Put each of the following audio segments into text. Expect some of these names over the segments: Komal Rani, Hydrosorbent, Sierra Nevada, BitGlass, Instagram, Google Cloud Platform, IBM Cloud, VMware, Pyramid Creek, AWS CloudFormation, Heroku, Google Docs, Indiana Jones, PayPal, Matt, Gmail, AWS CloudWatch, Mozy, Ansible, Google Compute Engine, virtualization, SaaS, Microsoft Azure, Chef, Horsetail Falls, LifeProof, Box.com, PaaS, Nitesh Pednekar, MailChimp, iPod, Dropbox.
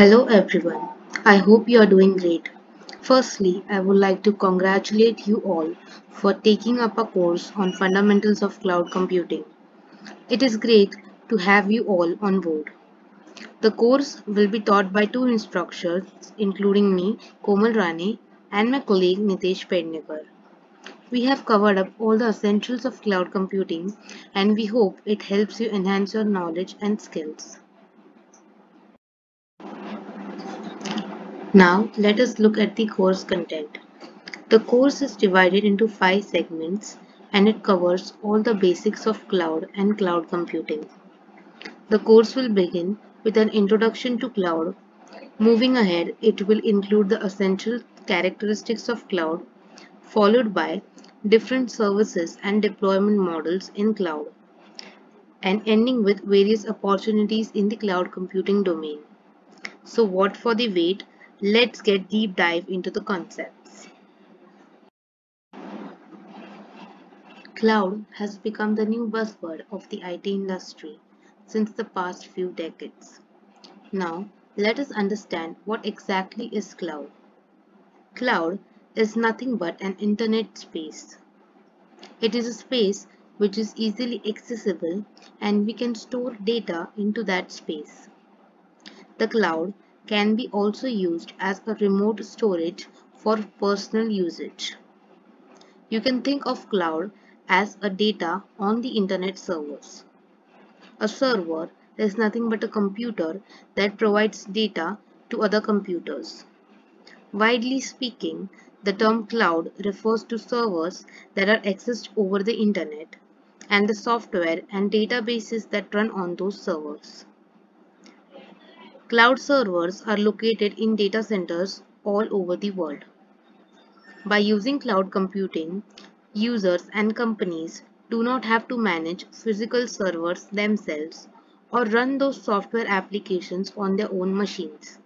Hello everyone, I hope you are doing great. Firstly, I would like to congratulate you all for taking up a course on fundamentals of cloud computing. It is great to have you all on board. The course will be taught by two instructors, including me, Komal Rani, and my colleague Nitesh Pednekar. We have covered up all the essentials of cloud computing and we hope it helps you enhance your knowledge and skills. Now let us look at the course content. The course is divided into 5 segments and it covers all the basics of cloud and cloud computing. The course will begin with an introduction to cloud. Moving ahead, it will include the essential characteristics of cloud, followed by different services and deployment models in cloud, and ending with various opportunities in the cloud computing domain. So what for the wait? Let's get deep dive into the concepts. Cloud has become the new buzzword of the IT industry since the past few decades. Now let us understand what exactly is cloud. Cloud is nothing but an internet space. It is a space which is easily accessible and we can store data into that space. The cloud can be also used as a remote storage for personal usage. You can think of cloud as a data on the internet servers. A server is nothing but a computer that provides data to other computers. Widely speaking, the term cloud refers to servers that are accessed over the internet and the software and databases that run on those servers. Cloud servers are located in data centers all over the world. By using cloud computing, users and companies do not have to manage physical servers themselves or run those software applications on their own machines.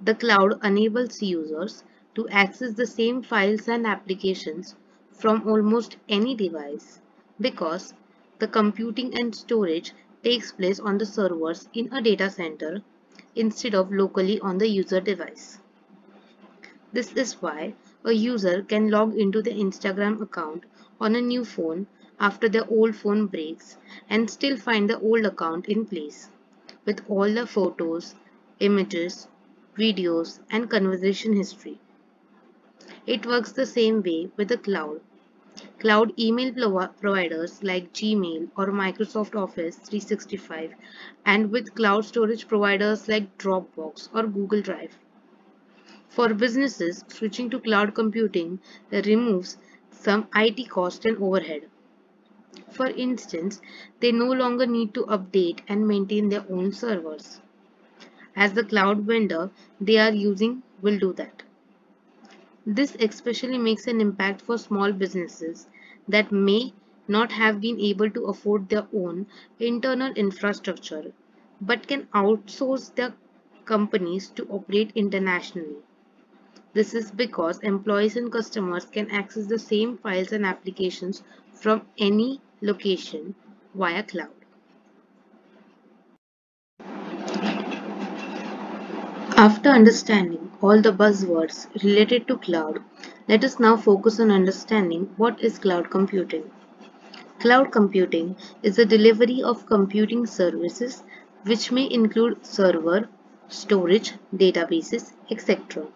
The cloud enables users to access the same files and applications from almost any device because the computing and storage takes place on the servers in a data center instead of locally on the user device. This is why a user can log into their Instagram account on a new phone after their old phone breaks and still find the old account in place with all the photos, images, videos, and conversation history. It works the same way with the cloud. Cloud email providers like Gmail or Microsoft Office 365 and with cloud storage providers like Dropbox or Google Drive. For businesses, switching to cloud computing removes some IT cost and overhead. For instance, they no longer need to update and maintain their own servers. As the cloud vendor they are using will do that. This especially makes an impact for small businesses that may not have been able to afford their own internal infrastructure but can outsource their companies to operate internationally. This is because employees and customers can access the same files and applications from any location via cloud. After understanding all the buzzwords related to cloud, let us now focus on understanding what is cloud computing. Cloud computing is the delivery of computing services which may include server, storage, databases, etc.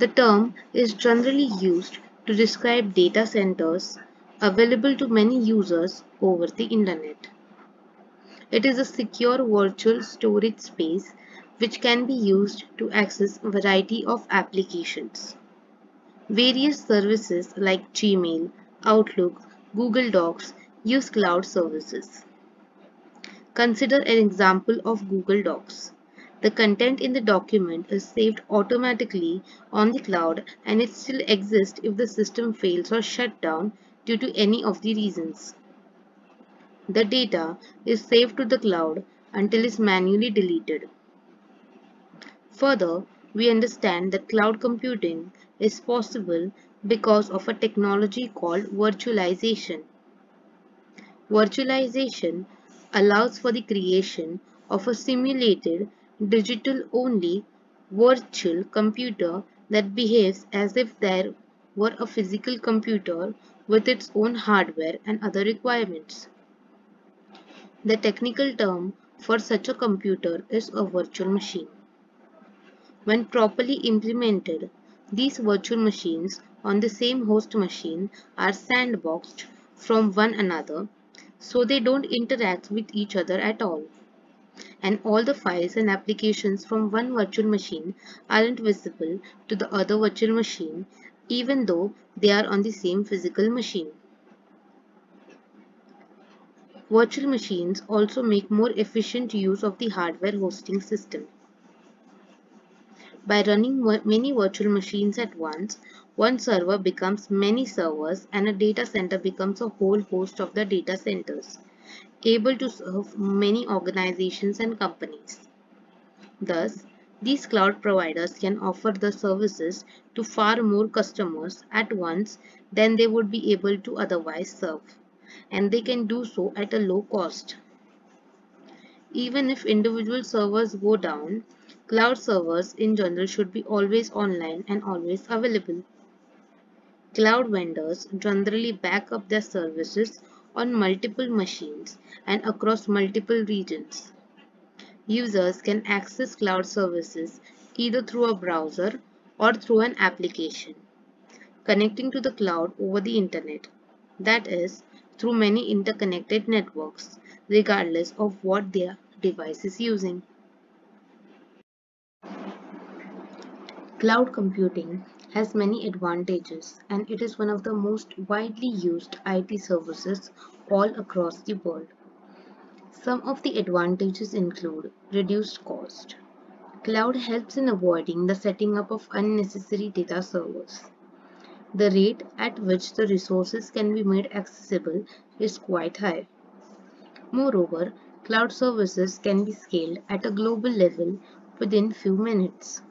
The term is generally used to describe data centers available to many users over the internet. It is a secure virtual storage space which can be used to access a variety of applications. Various services like Gmail, Outlook, Google Docs use cloud services. Consider an example of Google Docs. The content in the document is saved automatically on the cloud and it still exists if the system fails or shut down due to any of the reasons. The data is saved to the cloud until it is manually deleted. Further, we understand that cloud computing is possible because of a technology called virtualization. Virtualization allows for the creation of a simulated digital-only virtual computer that behaves as if there were a physical computer with its own hardware and other requirements. The technical term for such a computer is a virtual machine. When properly implemented, these virtual machines on the same host machine are sandboxed from one another, so they don't interact with each other at all. And all the files and applications from one virtual machine aren't visible to the other virtual machine, even though they are on the same physical machine. Virtual machines also make more efficient use of the hardware hosting system. By running many virtual machines at once, one server becomes many servers and a data center becomes a whole host of the data centers, able to serve many organizations and companies. Thus, these cloud providers can offer the services to far more customers at once than they would be able to otherwise serve, and they can do so at a low cost. Even if individual servers go down, cloud servers in general should be always online and always available. Cloud vendors generally back up their services on multiple machines and across multiple regions. Users can access cloud services either through a browser or through an application, connecting to the cloud over the internet, that is, through many interconnected networks, regardless of what their device is using. Cloud computing has many advantages, and it is one of the most widely used IT services all across the world. Some of the advantages include reduced cost. Cloud helps in avoiding the setting up of unnecessary data servers. The rate at which the resources can be made accessible is quite high. Moreover, cloud services can be scaled at a global level within few minutes.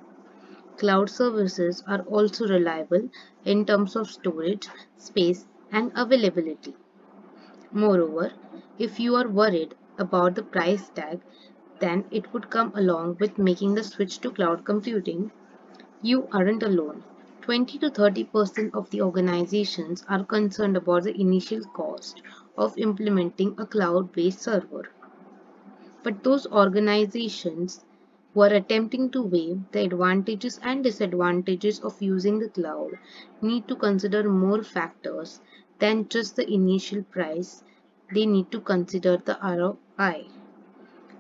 Cloud services are also reliable in terms of storage, space, and availability. Moreover, if you are worried about the price tag, then it would come along with making the switch to cloud computing. You aren't alone. 20 to 30% of the organizations are concerned about the initial cost of implementing a cloud-based server. But those organizations were attempting to weigh the advantages and disadvantages of using the cloud need to consider more factors than just the initial price. They need to consider the ROI.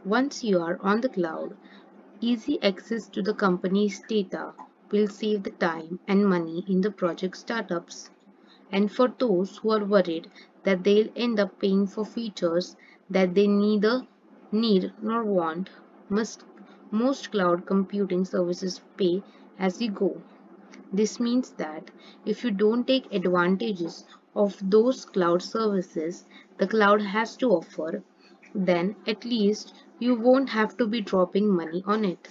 Once you are on the cloud, easy access to the company's data will save the time and money in the project startups. And for those who are worried that they'll end up paying for features that they neither need nor want, most cloud computing services pay as you go. This means that if you don't take advantages of those cloud services the cloud has to offer, then at least you won't have to be dropping money on it.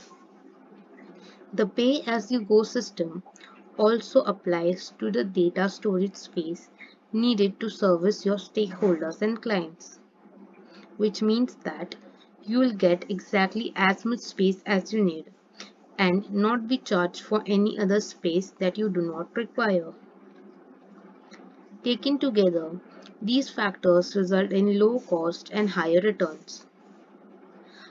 The pay-as-you-go system also applies to the data storage space needed to service your stakeholders and clients, which means that you will get exactly as much space as you need and not be charged for any other space that you do not require. Taken together, these factors result in low cost and higher returns.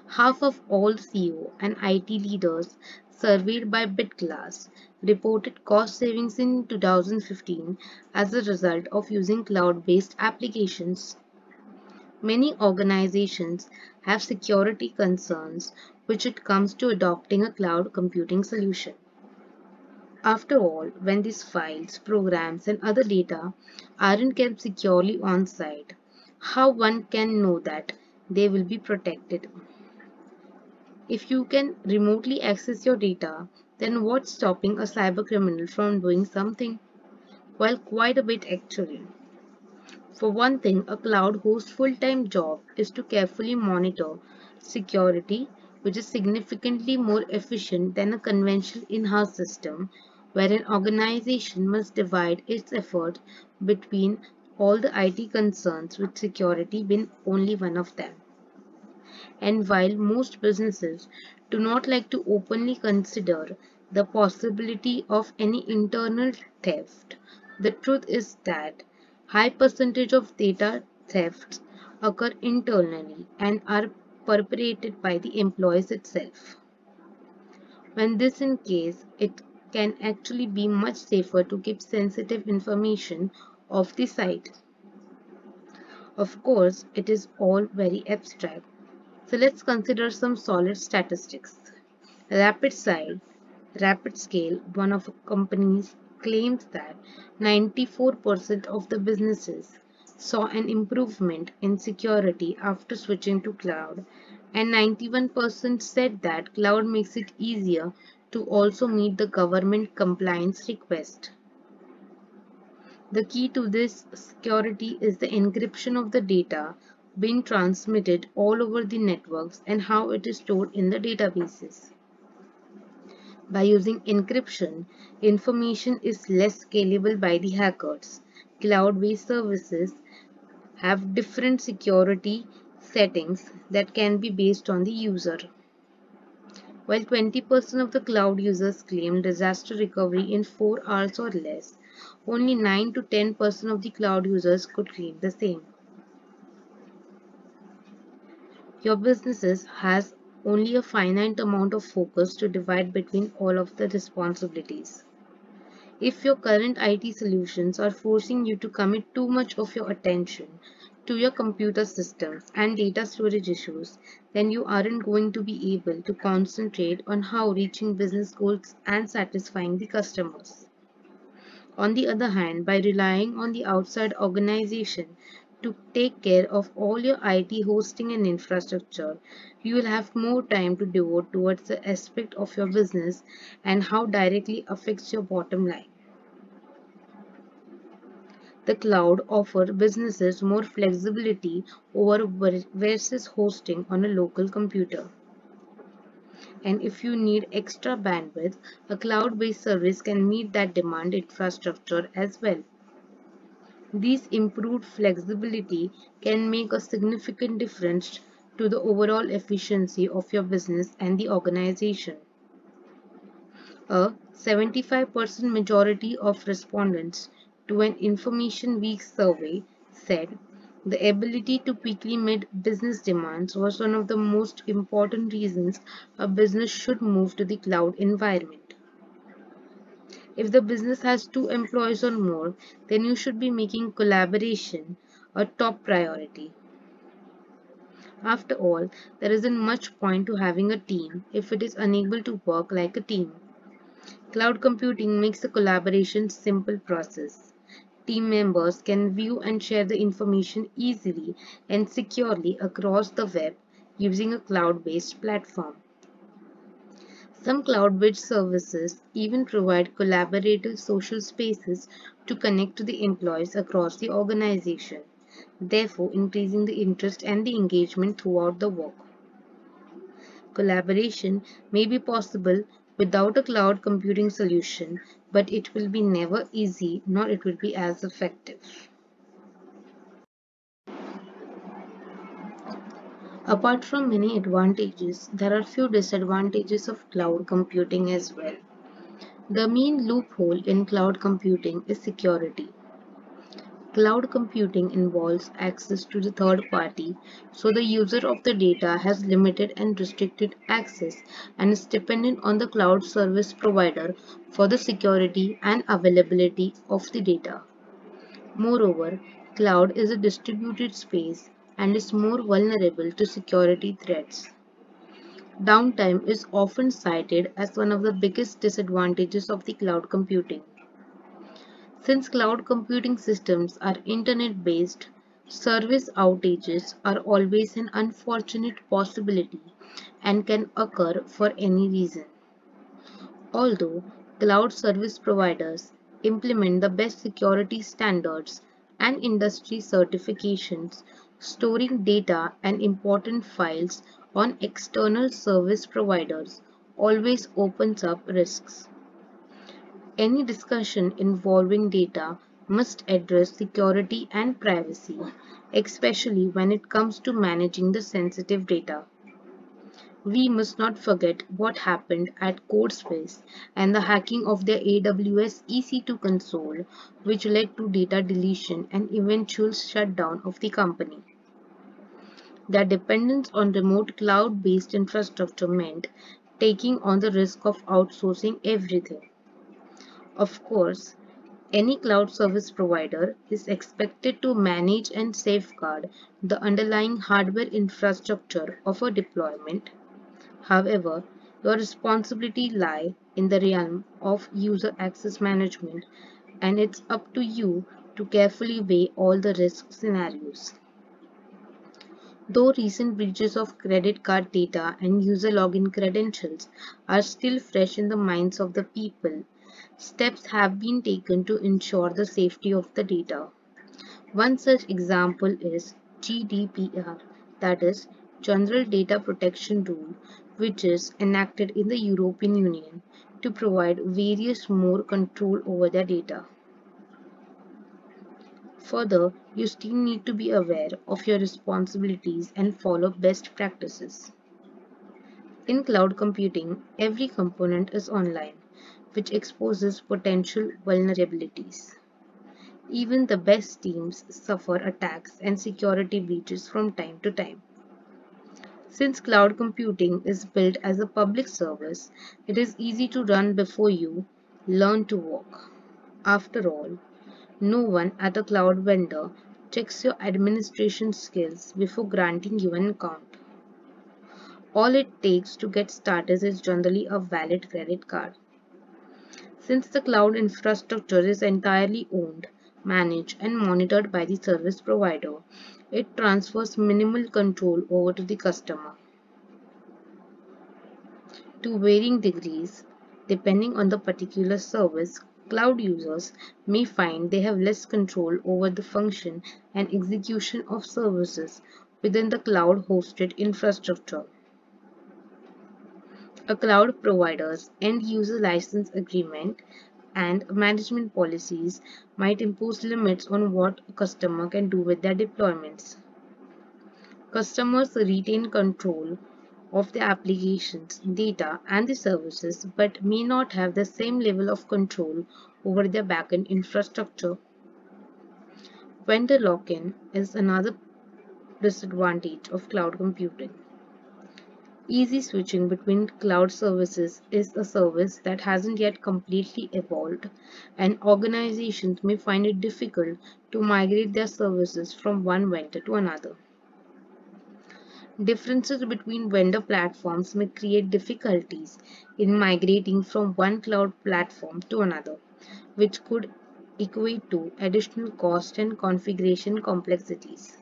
Half of all CEO and IT leaders surveyed by BitGlass reported cost savings in 2015 as a result of using cloud-based applications. Many organizations have security concerns when it comes to adopting a cloud computing solution. After all, when these files, programs, and other data aren't kept securely on-site, how one can know that they will be protected? If you can remotely access your data, then what's stopping a cybercriminal from doing something? Well, quite a bit actually. For one thing, a cloud host's full-time job is to carefully monitor security, which is significantly more efficient than a conventional in-house system, where an organization must divide its effort between all the IT concerns, with security being only one of them. And while most businesses do not like to openly consider the possibility of any internal theft, the truth is that high percentage of data thefts occur internally and are perpetrated by the employees itself. When this is the case, it can actually be much safer to keep sensitive information off the site. Of course, it is all very abstract, so let's consider some solid statistics. RapidScale, one of the companies, claims that 94% of the businesses saw an improvement in security after switching to cloud, and 91% said that cloud makes it easier to also meet the government compliance request. The key to this security is the encryption of the data being transmitted all over the networks and how it is stored in the databases. By using encryption, information is less scalable by the hackers. Cloud-based services have different security settings that can be based on the user. While 20% of the cloud users claim disaster recovery in 4 hours or less, only 9 to 10% of the cloud users could claim the same. Your business has only a finite amount of focus to divide between all of the responsibilities. If your current IT solutions are forcing you to commit too much of your attention to your computer systems and data storage issues, then you aren't going to be able to concentrate on how reaching business goals and satisfying the customers. On the other hand, by relying on the outside organization to take care of all your IT hosting and infrastructure, you will have more time to devote towards the aspect of your business and how directly affects your bottom line. The cloud offers businesses more flexibility versus hosting on a local computer. And if you need extra bandwidth, a cloud-based service can meet that demand infrastructure as well. These improved flexibility can make a significant difference to the overall efficiency of your business and the organization. A 75% majority of respondents to an Information Week survey said the ability to quickly meet business demands was one of the most important reasons a business should move to the cloud environment. If the business has 2 employees or more, then you should be making collaboration a top priority. After all, there isn't much point to having a team if it is unable to work like a team. Cloud computing makes the collaboration a simple process. Team members can view and share the information easily and securely across the web using a cloud-based platform. Some cloud-based services even provide collaborative social spaces to connect to the employees across the organization, therefore increasing the interest and the engagement throughout the work. Collaboration may be possible without a cloud computing solution, but it will be never easy, nor it will be as effective. Apart from many advantages, there are few disadvantages of cloud computing as well. The main loophole in cloud computing is security. Cloud computing involves access to the third party, so the user of the data has limited and restricted access and is dependent on the cloud service provider for the security and availability of the data. Moreover, cloud is a distributed space and is more vulnerable to security threats. Downtime is often cited as one of the biggest disadvantages of the cloud computing. Since cloud computing systems are internet-based, service outages are always an unfortunate possibility and can occur for any reason. Although cloud service providers implement the best security standards and industry certifications, storing data and important files on external service providers always opens up risks. Any discussion involving data must address security and privacy, especially when it comes to managing the sensitive data. we must not forget what happened at Code Spaces and the hacking of their AWS EC2 console, which led to data deletion and eventual shutdown of the company. Their dependence on remote cloud-based infrastructure meant taking on the risk of outsourcing everything. Of course, any cloud service provider is expected to manage and safeguard the underlying hardware infrastructure of a deployment. However, your responsibility lies in the realm of user access management, and it's up to you to carefully weigh all the risk scenarios. Though recent breaches of credit card data and user login credentials are still fresh in the minds of the people, steps have been taken to ensure the safety of the data. One such example is GDPR, that is General Data Protection Rule, which is enacted in the European Union to provide various more control over their data. Further, you still need to be aware of your responsibilities and follow best practices. In cloud computing, every component is online, which exposes potential vulnerabilities. Even the best teams suffer attacks and security breaches from time to time. Since cloud computing is built as a public service, it is easy to run before you learn to walk. After all, no one at a cloud vendor checks your administration skills before granting you an account. All it takes to get started is generally a valid credit card. Since the cloud infrastructure is entirely owned, managed, and monitored by the service provider, it transfers minimal control over to the customer. To varying degrees, depending on the particular service, cloud users may find they have less control over the function and execution of services within the cloud-hosted infrastructure. A cloud provider's end-user license agreement and management policies might impose limits on what a customer can do with their deployments. Customers retain control of the applications, data, and the services, but may not have the same level of control over their backend infrastructure. Vendor lock-in is another disadvantage of cloud computing. Easy switching between cloud services is a service that hasn't yet completely evolved, and organizations may find it difficult to migrate their services from one vendor to another. Differences between vendor platforms may create difficulties in migrating from one cloud platform to another, which could equate to additional cost and configuration complexities.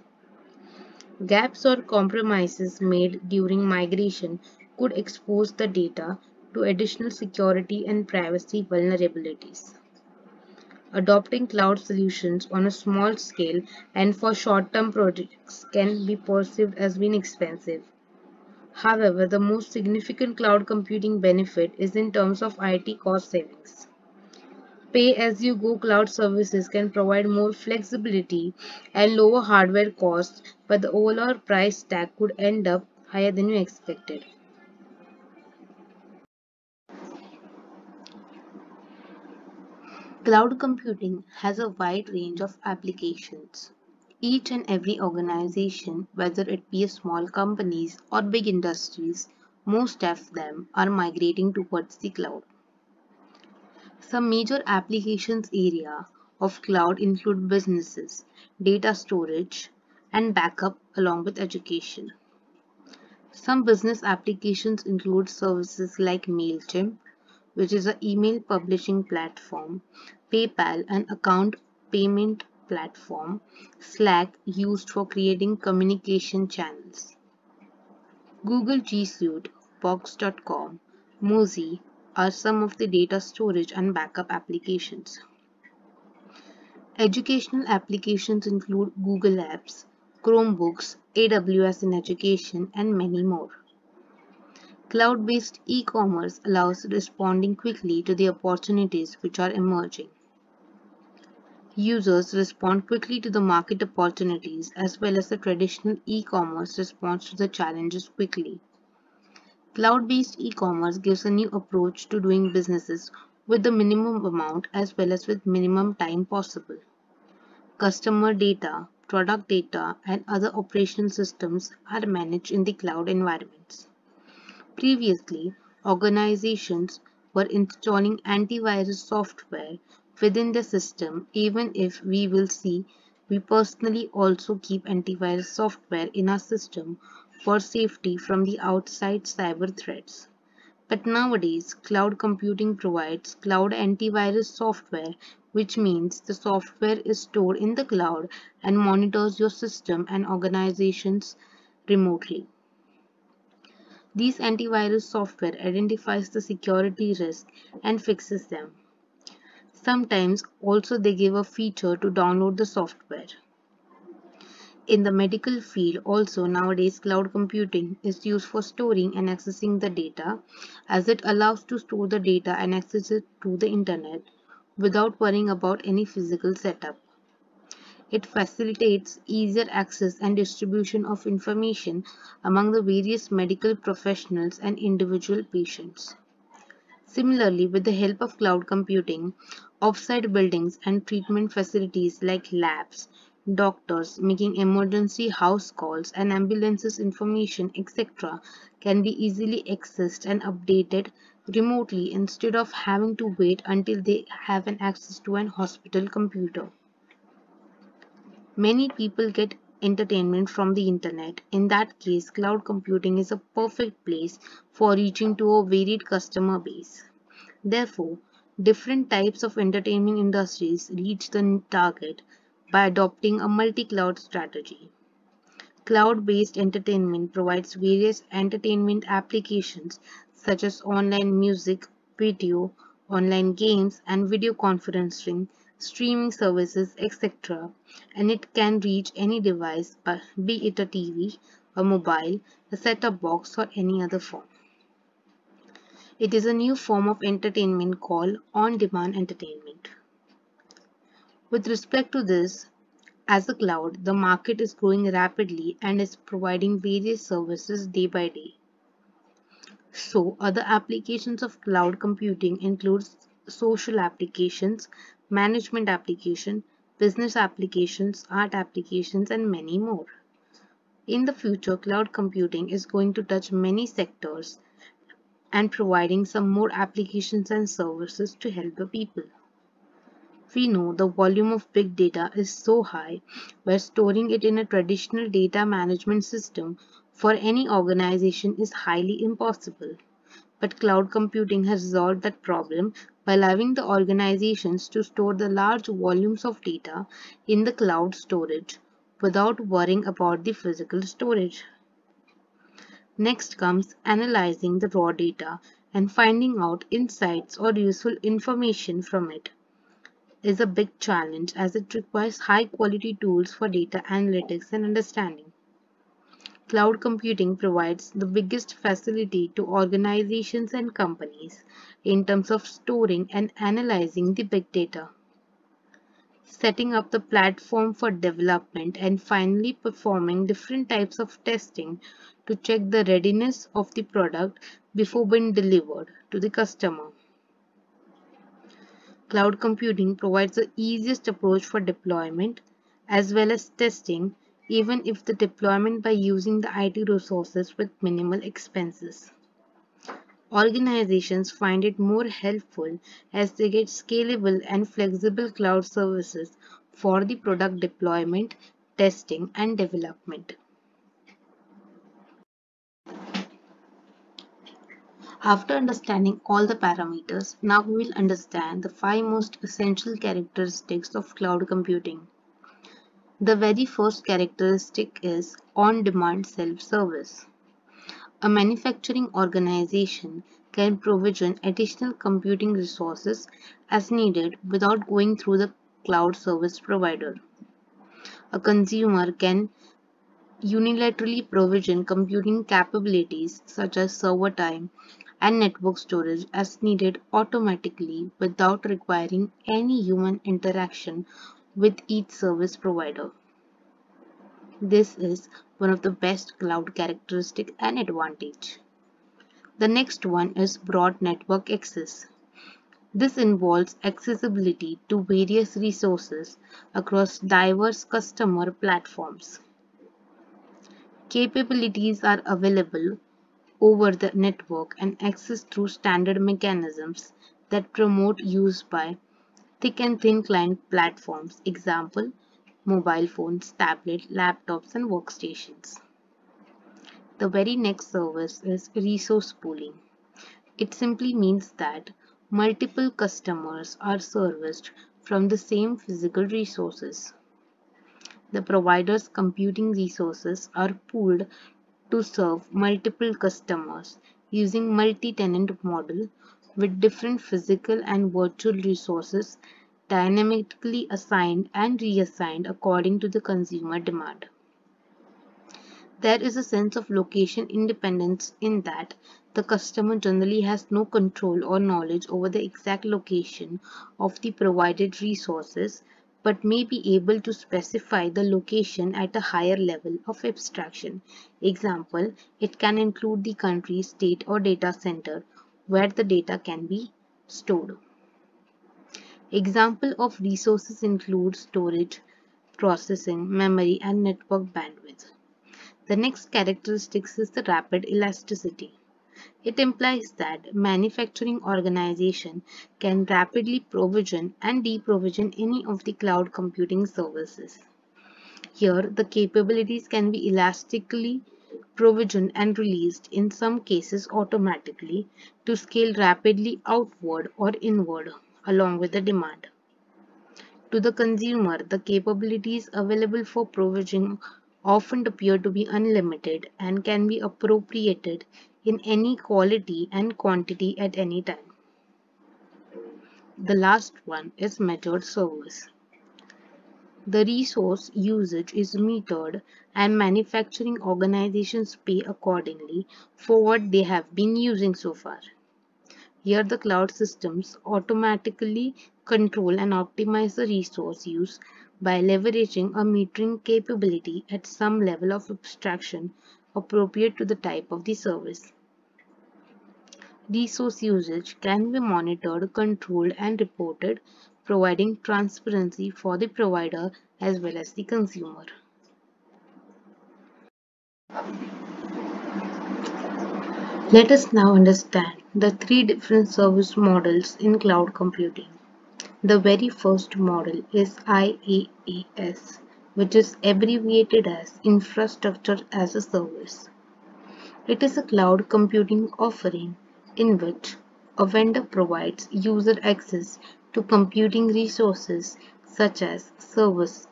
Gaps or compromises made during migration could expose the data to additional security and privacy vulnerabilities. Adopting cloud solutions on a small scale and for short-term projects can be perceived as being expensive. However, the most significant cloud computing benefit is in terms of IT cost savings. Pay-as-you-go cloud services can provide more flexibility and lower hardware costs, but the overall price tag could end up higher than you expected. Cloud computing has a wide range of applications. Each and every organization, whether it be small companies or big industries, most of them are migrating towards the cloud. Some major applications area of cloud include businesses, data storage, and backup along with education. Some business applications include services like MailChimp, which is an email publishing platform, PayPal, an account payment platform, Slack used for creating communication channels, Google G Suite, Box.com, Mozy are some of the data storage and backup applications. Educational applications include Google Apps, Chromebooks, AWS in Education, and many more. Cloud-based e-commerce allows responding quickly to the opportunities which are emerging. Users respond quickly to the market opportunities as well as the traditional e-commerce responds to the challenges quickly. Cloud-based e-commerce gives a new approach to doing businesses with the minimum amount as well as with minimum time possible. Customer data, product data, and other operational systems are managed in the cloud environments. Previously, organizations were installing antivirus software within the system, even if we personally also keep antivirus software in our system for safety from the outside cyber threats. But nowadays, cloud computing provides cloud antivirus software, which means the software is stored in the cloud and monitors your system and organizations remotely. These antivirus software identifies the security risk and fixes them. Sometimes also they give a feature to download the software. In the medical field also nowadays cloud computing is used for storing and accessing the data, as it allows to store the data and access it to the internet without worrying about any physical setup. It facilitates easier access and distribution of information among the various medical professionals and individual patients. Similarly, with the help of cloud computing, offsite buildings and treatment facilities like labs, doctors making emergency house calls and ambulances information, etc. can be easily accessed and updated remotely instead of having to wait until they have an access to an hospital computer. Many people get entertainment from the internet. In that case, cloud computing is a perfect place for reaching to a varied customer base. Therefore, different types of entertainment industries reach the target by adopting a multi-cloud strategy. Cloud-based entertainment provides various entertainment applications such as online music, video, online games, and video conferencing, streaming services, etc. And it can reach any device, be it a TV, a mobile, a set-top box, or any other form. It is a new form of entertainment called on-demand entertainment. With respect to this, as a cloud, the market is growing rapidly and is providing various services day by day. So, other applications of cloud computing include social applications, management applications, business applications, art applications, and many more. In the future, cloud computing is going to touch many sectors and providing some more applications and services to help the people. We know the volume of big data is so high, where storing it in a traditional data management system for any organization is highly impossible. But cloud computing has resolved that problem by allowing the organizations to store the large volumes of data in the cloud storage without worrying about the physical storage. Next comes analyzing the raw data and finding out insights or useful information from it is a big challenge, as it requires high quality tools for data analytics and understanding. Cloud computing provides the biggest facility to organizations and companies in terms of storing and analyzing the big data, setting up the platform for development, and finally performing different types of testing to check the readiness of the product before being delivered to the customer. Cloud computing provides the easiest approach for deployment as well as testing, even if the deployment by using the IT resources with minimal expenses. Organizations find it more helpful as they get scalable and flexible cloud services for the product deployment, testing, and development. After understanding all the parameters, now we will understand the 5 most essential characteristics of cloud computing. The very first characteristic is on-demand self-service. A manufacturing organization can provision additional computing resources as needed without going through the cloud service provider. A consumer can unilaterally provision computing capabilities such as server time and network storage as needed automatically without requiring any human interaction with each service provider. This is one of the best cloud characteristic and advantage. The next one is broad network access. This involves accessibility to various resources across diverse customer platforms. Capabilities are available over the network and accessed through standard mechanisms that promote use by thick and thin client platforms, example, mobile phones, tablets, laptops, and workstations. The very next service is resource pooling. It simply means that multiple customers are serviced from the same physical resources. The provider's computing resources are pooled to serve multiple customers using multi-tenant model with different physical and virtual resources dynamically assigned and reassigned according to the consumer demand. There is a sense of location independence in that the customer generally has no control or knowledge over the exact location of the provided resources, but may be able to specify the location at a higher level of abstraction. Example, it can include the country, state, or data center where the data can be stored. Example of resources include storage, processing, memory, and network bandwidth. The next characteristic is the rapid elasticity. It implies that manufacturing organization can rapidly provision and deprovision any of the cloud computing services. Here, the capabilities can be elastically provisioned and released, in some cases automatically, to scale rapidly outward or inward along with the demand. To the consumer, the capabilities available for provisioning often appear to be unlimited and can be appropriated in any quality and quantity at any time. The last one is metered service. The resource usage is metered and manufacturing organizations pay accordingly for what they have been using so far. Here the cloud systems automatically control and optimize the resource use by leveraging a metering capability at some level of abstraction appropriate to the type of the service. Resource usage can be monitored, controlled, and reported, providing transparency for the provider as well as the consumer. Let us now understand the three different service models in cloud computing. The very first model is IaaS, which is abbreviated as Infrastructure as a Service. It is a cloud computing offering in which a vendor provides user access to computing resources such as servers,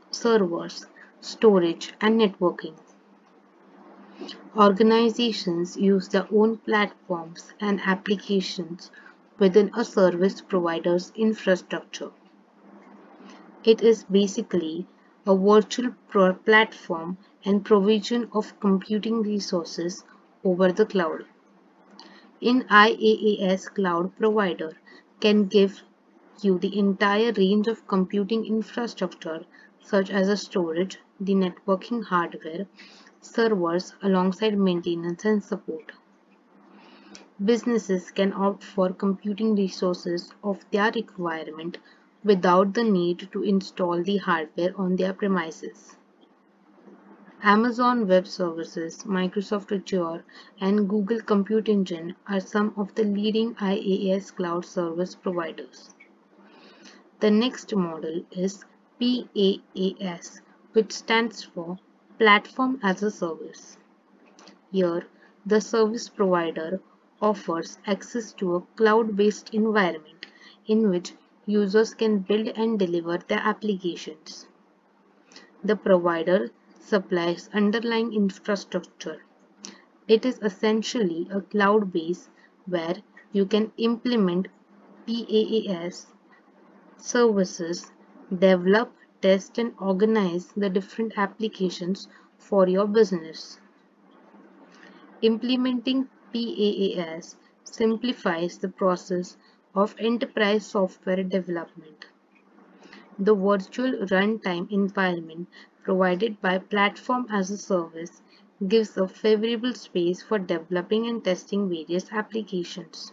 storage, and networking. Organizations use their own platforms and applications within a service provider's infrastructure. It is basically a virtual platform and provision of computing resources over the cloud. In IaaS, cloud provider can give you the entire range of computing infrastructure such as a storage, the networking hardware, servers alongside maintenance and support. Businesses can opt for computing resources of their requirement without the need to install the hardware on their premises. Amazon Web Services, Microsoft Azure, and Google Compute Engine are some of the leading IaaS cloud service providers. The next model is PaaS, which stands for Platform as a Service. Here, the service provider offers access to a cloud-based environment in which users can build and deliver their applications. The provider supplies underlying infrastructure. It is essentially a cloud base where you can implement PaaS services, develop, test, and organize the different applications for your business. Implementing PaaS simplifies the process of enterprise software development. The virtual runtime environment provided by Platform as a Service gives a favorable space for developing and testing various applications.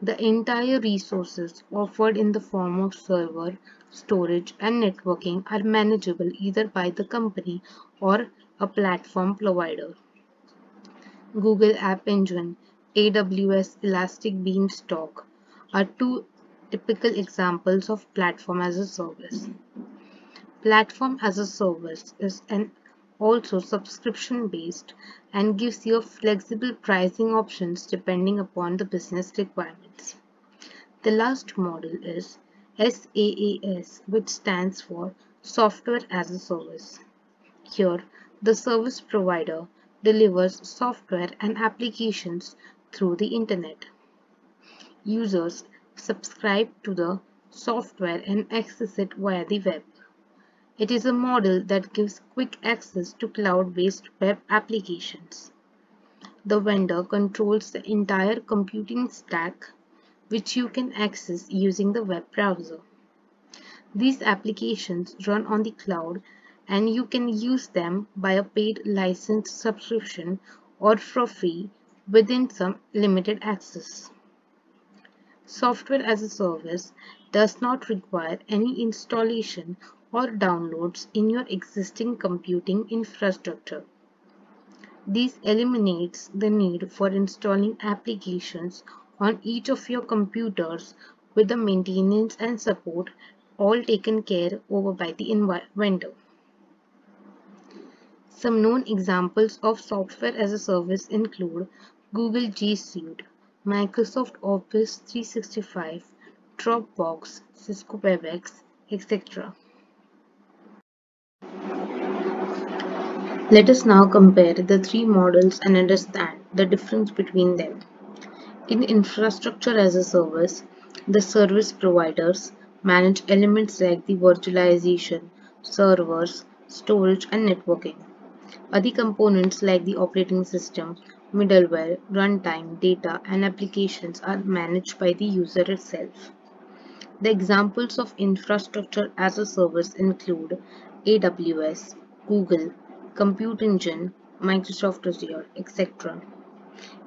The entire resources offered in the form of server, storage, and networking are manageable either by the company or a platform provider. Google App Engine, AWS Elastic Beanstalk are two typical examples of platform as a service. Platform as a service is also subscription-based and gives you flexible pricing options depending upon the business requirements. The last model is SaaS, which stands for Software as a Service. Here, the service provider delivers software and applications through the internet. Users subscribe to the software and access it via the web. It is a model that gives quick access to cloud-based web applications. The vendor controls the entire computing stack, which you can access using the web browser. These applications run on the cloud, and you can use them by a paid license subscription or for free within some limited access. Software as a service does not require any installation or downloads in your existing computing infrastructure. This eliminates the need for installing applications on each of your computers, with the maintenance and support all taken care over by the vendor. Some known examples of software as a service include Google G Suite, Microsoft Office 365, Dropbox, Cisco WebEx, etc. Let us now compare the three models and understand the difference between them. In infrastructure as a service, the service providers manage elements like the virtualization, servers, storage, and networking. Other components like the operating system, middleware, runtime, data, and applications are managed by the user itself. The examples of infrastructure as a service include AWS, Google, Compute Engine, Microsoft Azure, etc.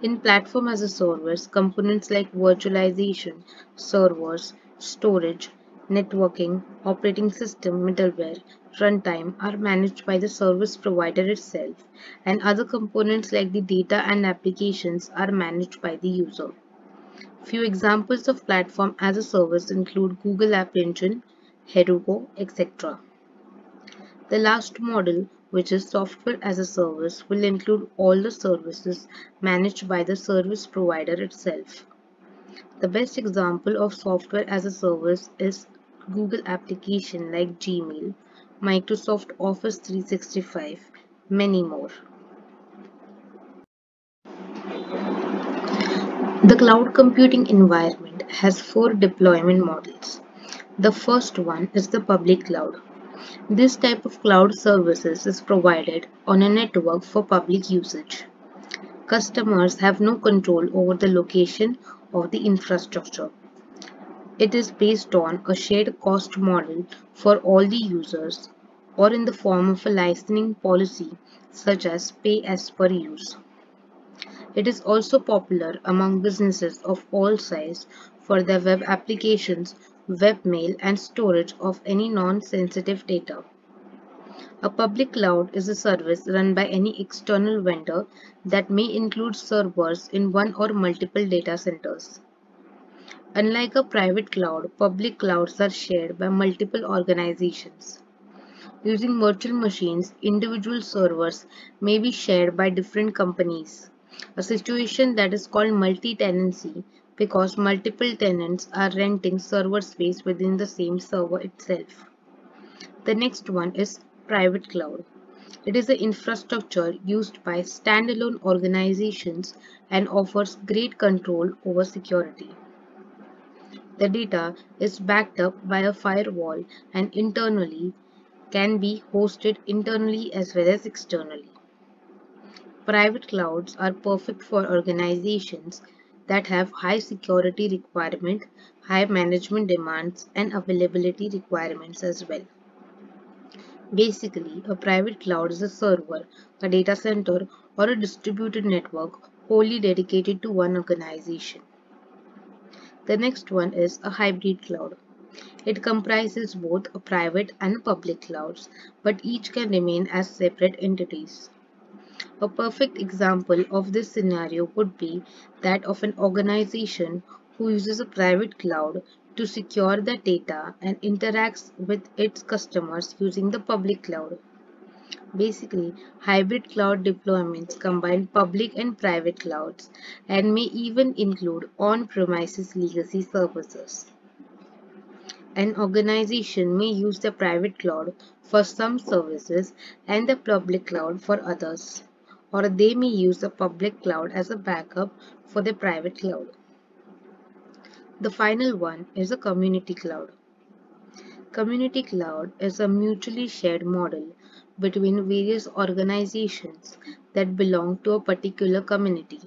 In platform as a service, components like virtualization, servers, storage, networking, operating system, middleware, runtime are managed by the service provider itself, and other components like the data and applications are managed by the user. Few examples of platform as a service include Google App Engine, Heroku, etc. The last model, which is software as a service, will include all the services managed by the service provider itself. The best example of software as a service is Google application like Gmail, Microsoft Office 365, many more. The cloud computing environment has four deployment models. The first one is the public cloud. This type of cloud services is provided on a network for public usage. Customers have no control over the location of the infrastructure. It is based on a shared cost model for all the users, or in the form of a licensing policy such as pay as per use. It is also popular among businesses of all sizes for their web applications, webmail, and storage of any non-sensitive data. A public cloud is a service run by any external vendor that may include servers in one or multiple data centers. Unlike a private cloud, public clouds are shared by multiple organizations. Using virtual machines, individual servers may be shared by different companies, a situation that is called multi-tenancy, because multiple tenants are renting server space within the same server itself. The next one is private cloud. It is an infrastructure used by standalone organizations and offers great control over security. The data is backed up by a firewall and internally can be hosted internally as well as externally. Private clouds are perfect for organizations that have high security requirement, high management demands, and availability requirements as well. Basically, a private cloud is a server, a data center, or a distributed network wholly dedicated to one organization. The next one is a hybrid cloud. It comprises both a private and a public clouds, but each can remain as separate entities. A perfect example of this scenario would be that of an organization who uses a private cloud to secure the data and interacts with its customers using the public cloud. Basically, hybrid cloud deployments combine public and private clouds and may even include on-premises legacy services. An organization may use the private cloud for some services and the public cloud for others, or they may use the public cloud as a backup for the private cloud. The final one is a community cloud. Community cloud is a mutually shared model between various organizations that belong to a particular community.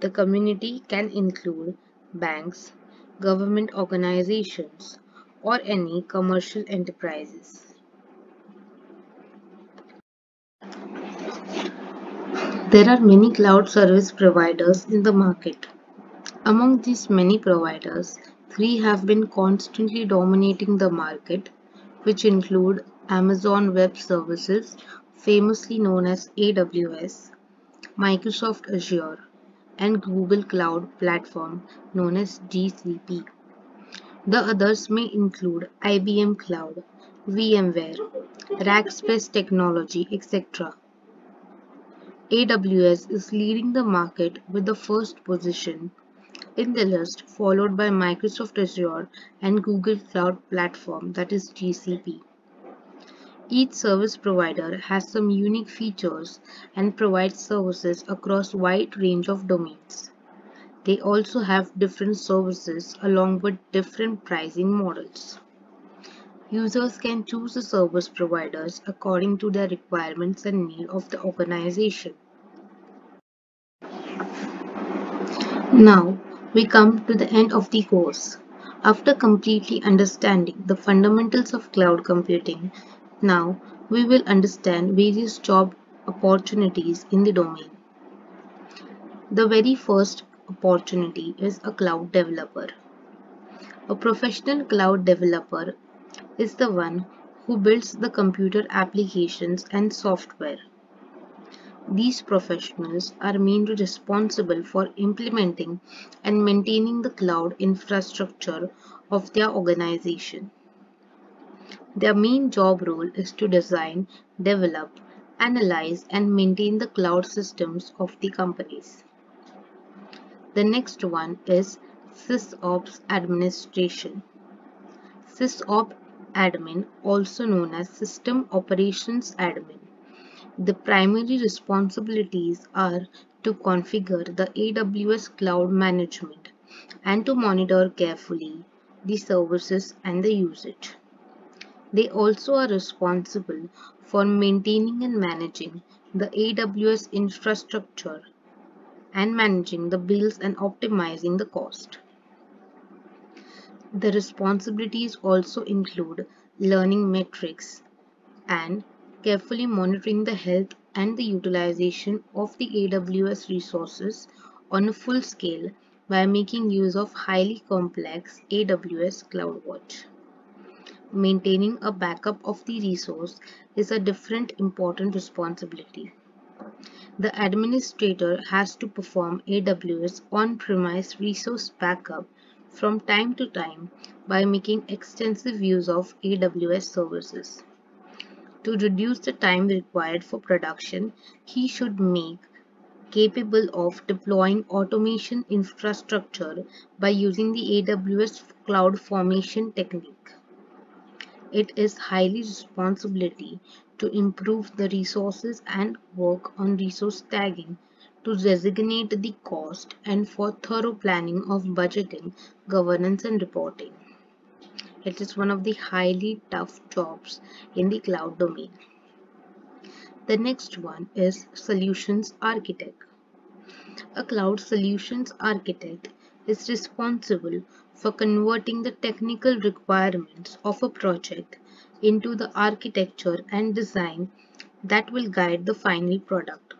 The community can include banks, government organizations, or any commercial enterprises. There are many cloud service providers in the market. Among these many providers, three have been constantly dominating the market, which include Amazon Web Services, famously known as AWS, Microsoft Azure, and Google Cloud Platform, known as GCP. The others may include IBM Cloud, VMware, Rackspace Technology, etc. AWS is leading the market with the first position in the list, followed by Microsoft Azure and Google Cloud Platform, that is GCP. Each service provider has some unique features and provides services across a wide range of domains. They also have different services along with different pricing models. Users can choose the service providers according to their requirements and need of the organization. Now, we come to the end of the course. After completely understanding the fundamentals of cloud computing, now we will understand various job opportunities in the domain. The very first opportunity is a cloud developer. A professional cloud developer is the one who builds the computer applications and software. These professionals are mainly responsible for implementing and maintaining the cloud infrastructure of their organization. Their main job role is to design, develop, analyze, and maintain the cloud systems of the companies. The next one is SysOps administration. SysOps admin, also known as System Operations Admin. The primary responsibilities are to configure the AWS cloud management and to monitor carefully the services and the usage. They also are responsible for maintaining and managing the AWS infrastructure and managing the bills and optimizing the cost. The responsibilities also include learning metrics and carefully monitoring the health and the utilization of the AWS resources on a full scale by making use of highly complex AWS CloudWatch. Maintaining a backup of the resource is a different important responsibility. The administrator has to perform AWS on-premise resource backup from time to time by making extensive use of AWS services. To reduce the time required for production, he should make capable of deploying automation infrastructure by using the AWS CloudFormation technique. It is highly responsibility to improve the resources and work on resource tagging, to designate the cost, and for thorough planning of budgeting, governance, and reporting. It is one of the highly tough jobs in the cloud domain. The next one is Solutions Architect. A cloud solutions architect is responsible for converting the technical requirements of a project into the architecture and design that will guide the final product.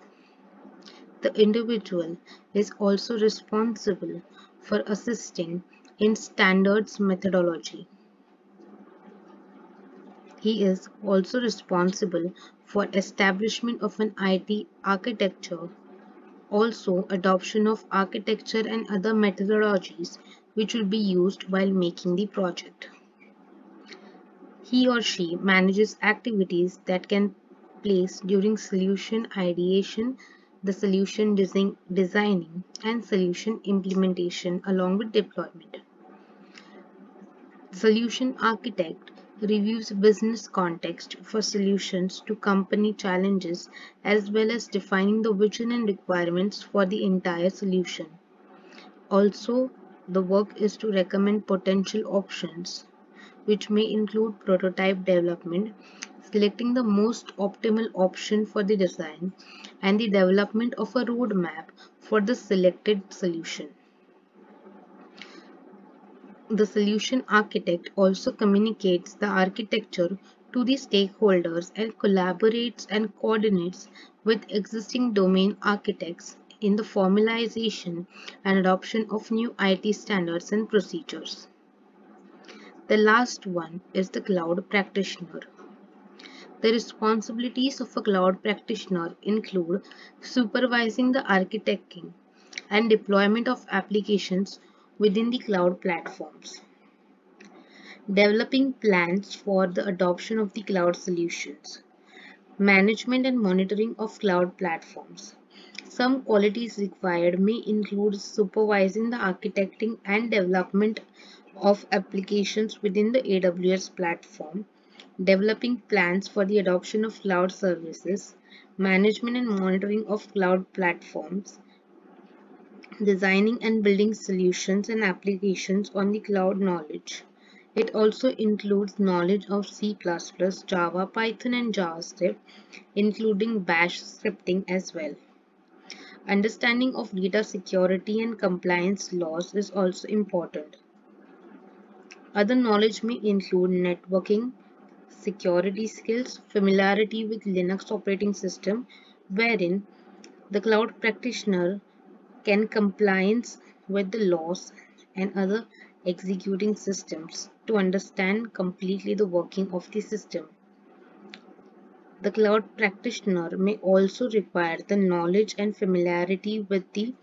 The individual is also responsible for assisting in standards methodology. He is also responsible for establishment of an IT architecture, also adoption of architecture and other methodologies which will be used while making the project. He or she manages activities that can place during solution ideation, the solution designing and solution implementation along with deployment. Solution architect reviews business context for solutions to company challenges as well as defining the vision and requirements for the entire solution. Also, the work is to recommend potential options, which may include prototype development, selecting the most optimal option for the design, and the development of a roadmap for the selected solution. The solution architect also communicates the architecture to the stakeholders and collaborates and coordinates with existing domain architects in the formalization and adoption of new IT standards and procedures. The last one is the cloud practitioner. The responsibilities of a cloud practitioner include supervising the architecting and deployment of applications within the cloud platforms, developing plans for the adoption of the cloud solutions, management and monitoring of cloud platforms. Some qualities required may include supervising the architecting and development of applications within the AWS platform, developing plans for the adoption of cloud services, management and monitoring of cloud platforms, designing and building solutions and applications on the cloud knowledge. It also includes knowledge of C++, Java, Python and JavaScript, including bash scripting as well. Understanding of data security and compliance laws is also important. Other knowledge may include networking, security skills, familiarity with Linux operating system, wherein the cloud practitioner can compliance with the laws and other executing systems to understand completely the working of the system. The cloud practitioner may also require the knowledge and familiarity with the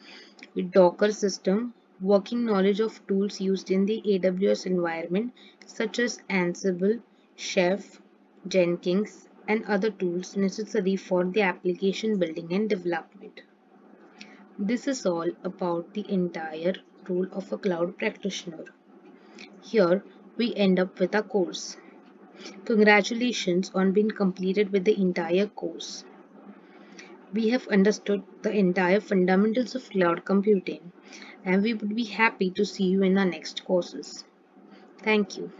Docker system, working knowledge of tools used in the AWS environment such as Ansible, Chef, Jenkins and other tools necessary for the application building and development. This is all about the entire role of a cloud practitioner. Here we end up with our course. Congratulations on being completed with the entire course. We have understood the entire fundamentals of cloud computing and we would be happy to see you in our next courses. Thank you.